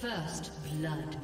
First blood.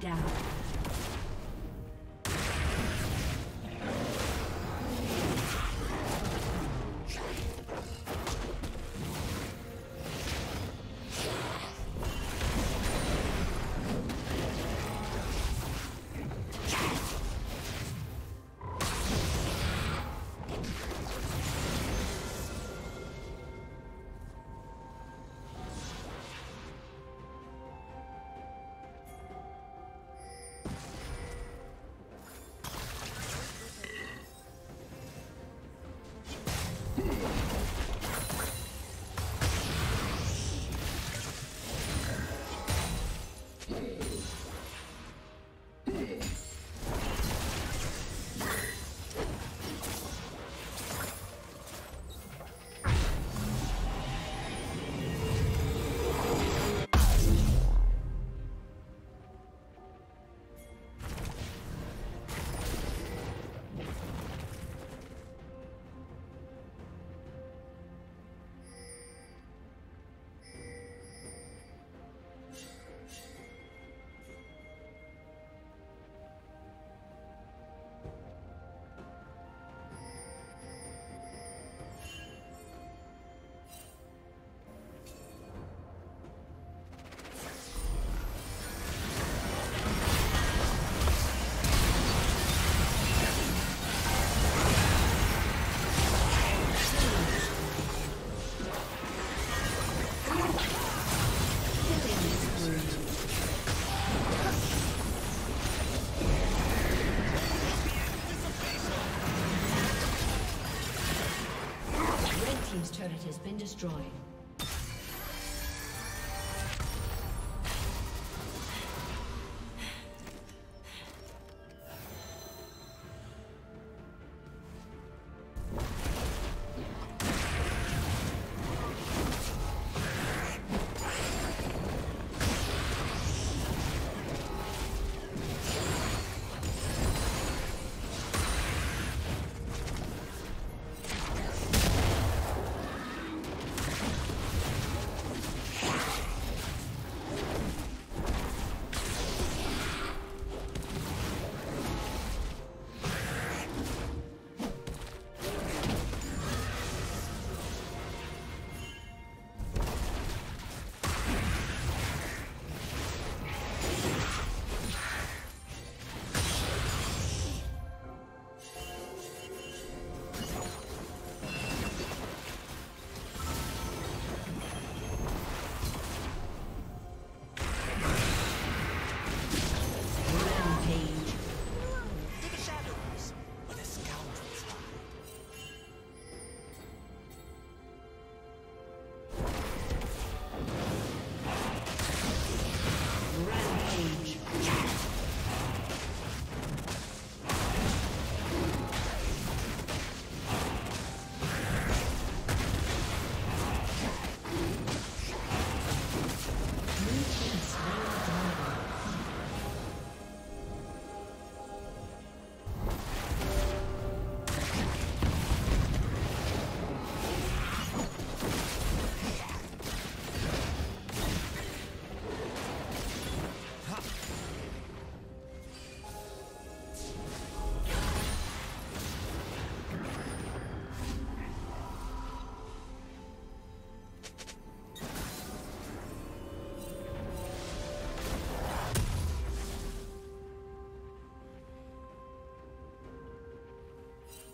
Shut down. Destroyed.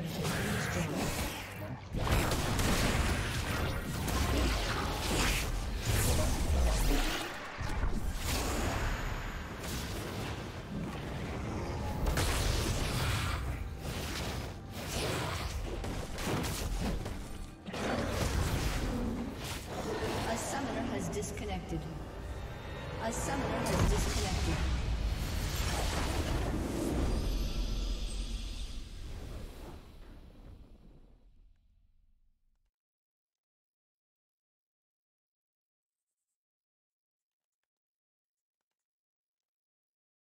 turret has been destroyed. A summoner has disconnected.